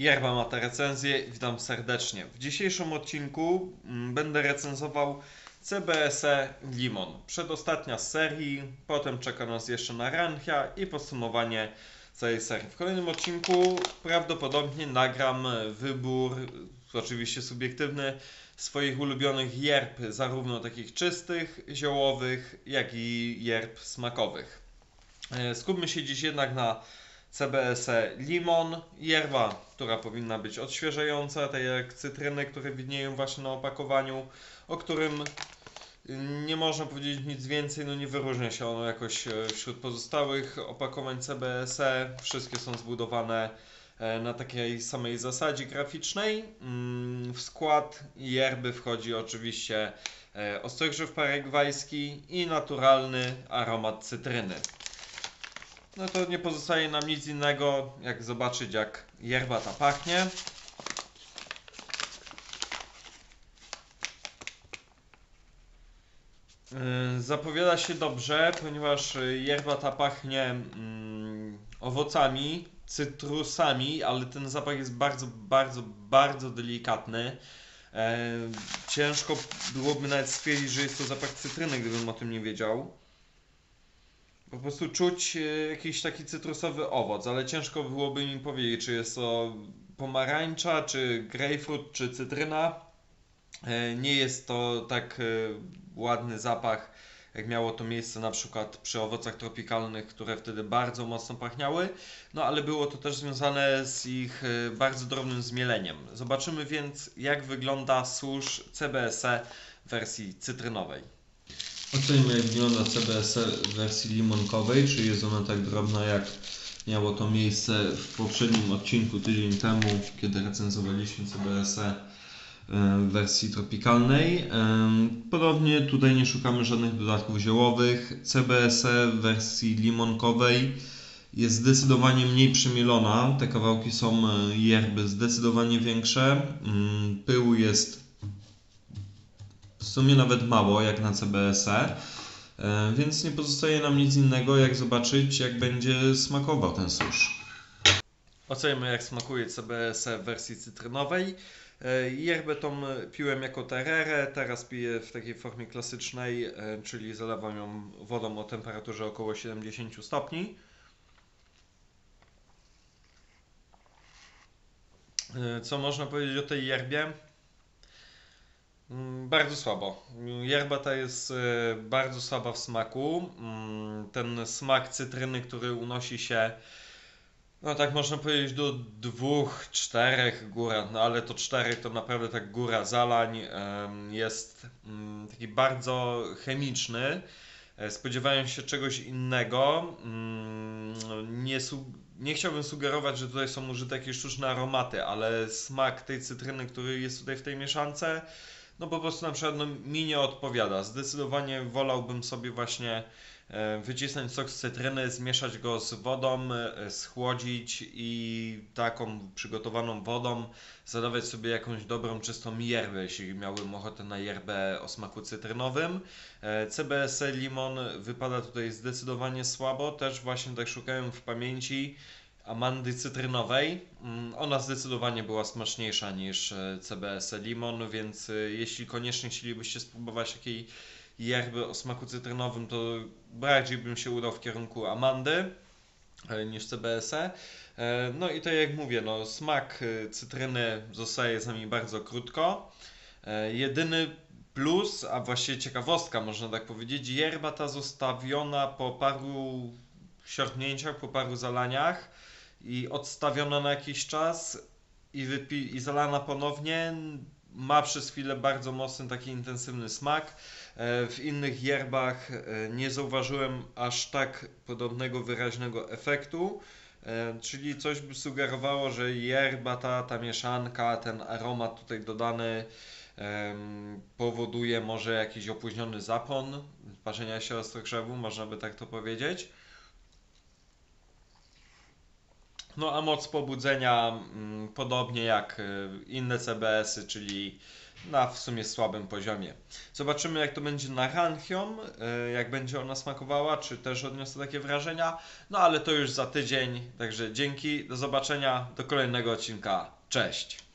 Yerba Mate Recenzje, witam serdecznie. W dzisiejszym odcinku będę recenzował CBSé Limón. Przedostatnia z serii, potem czeka nas jeszcze Naranjia i podsumowanie całej serii. W kolejnym odcinku prawdopodobnie nagram wybór, oczywiście subiektywny, swoich ulubionych yerb, zarówno takich czystych, ziołowych, jak i yerb smakowych. Skupmy się dziś jednak na CBSé Limón, yerba, która powinna być odświeżająca, tak jak cytryny, które widnieją właśnie na opakowaniu, o którym nie można powiedzieć nic więcej, no nie wyróżnia się ono jakoś wśród pozostałych opakowań CBSé. Wszystkie są zbudowane na takiej samej zasadzie graficznej. W skład yerby wchodzi oczywiście ostrokrzew paragwajski i naturalny aromat cytryny. No to nie pozostaje nam nic innego, jak zobaczyć, jak yerba ta pachnie. Zapowiada się dobrze, ponieważ yerba ta pachnie owocami, cytrusami, ale ten zapach jest bardzo delikatny. Ciężko byłoby nawet stwierdzić, że jest to zapach cytryny, gdybym o tym nie wiedział. Po prostu czuć jakiś taki cytrusowy owoc, ale ciężko byłoby mi powiedzieć, czy jest to pomarańcza, czy grejpfrut, czy cytryna. Nie jest to tak ładny zapach, jak miało to miejsce na przykład przy owocach tropikalnych, które wtedy bardzo mocno pachniały, no ale było to też związane z ich bardzo drobnym zmieleniem. Zobaczymy więc, jak wygląda susz CBSé w wersji cytrynowej. Ocenimy, jak wygląda CBSé w wersji limonkowej, czy jest ona tak drobna, jak miało to miejsce w poprzednim odcinku tydzień temu, kiedy recenzowaliśmy CBSé w wersji tropikalnej. Podobnie tutaj nie szukamy żadnych dodatków ziołowych. CBSé w wersji limonkowej jest zdecydowanie mniej przymielona. Te kawałki są yerby zdecydowanie większe. Pyłu jest w sumie nawet mało, jak na CBSé, więc nie pozostaje nam nic innego, jak zobaczyć, jak będzie smakował ten susz. Ocenimy, jak smakuje CBSé w wersji cytrynowej. Yerbę tą piłem jako tererę, teraz piję w takiej formie klasycznej, czyli zalewam ją wodą o temperaturze około 70 stopni. Co można powiedzieć o tej yerbie? Bardzo słabo. Yerba ta jest bardzo słaba w smaku. Ten smak cytryny, który unosi się, no tak można powiedzieć, do 2-4 góra, no ale to 4 to naprawdę tak góra zalań. Jest taki bardzo chemiczny. Spodziewałem się czegoś innego. Nie chciałbym sugerować, że tutaj są użyte jakieś sztuczne aromaty, ale smak tej cytryny, który jest tutaj w tej mieszance, no po prostu na przykład mi nie odpowiada. Zdecydowanie wolałbym sobie właśnie wycisnąć sok z cytryny, zmieszać go z wodą, schłodzić i taką przygotowaną wodą zadawać sobie jakąś dobrą, czystą yerbę, jeśli miałbym ochotę na yerbę o smaku cytrynowym. CBSé Limón wypada tutaj zdecydowanie słabo, też właśnie tak szukałem w pamięci amandy cytrynowej. Ona zdecydowanie była smaczniejsza niż CBSé Limón, więc jeśli koniecznie chcielibyście spróbować takiej yerby o smaku cytrynowym, to bardziej bym się udał w kierunku amandy niż CBSé. No i to jak mówię, no, smak cytryny zostaje z nami bardzo krótko. Jedyny plus, a właściwie ciekawostka można tak powiedzieć, yerba ta zostawiona po paru siortnięciach, po paru zalaniach i odstawiona na jakiś czas i zalana ponownie, ma przez chwilę bardzo mocny, taki intensywny smak. W innych yerbach nie zauważyłem aż tak podobnego wyraźnego efektu, czyli coś by sugerowało, że yerba ta mieszanka, ten aromat tutaj dodany powoduje może jakiś opóźniony zapłon parzenia się ostrokrzewu, można by tak to powiedzieć. No a moc pobudzenia, podobnie jak inne CBSy, czyli na w sumie słabym poziomie. Zobaczymy, jak to będzie na Ranchion, jak będzie ona smakowała, czy też odniosę takie wrażenia. No ale to już za tydzień, także dzięki, do zobaczenia, do kolejnego odcinka. Cześć!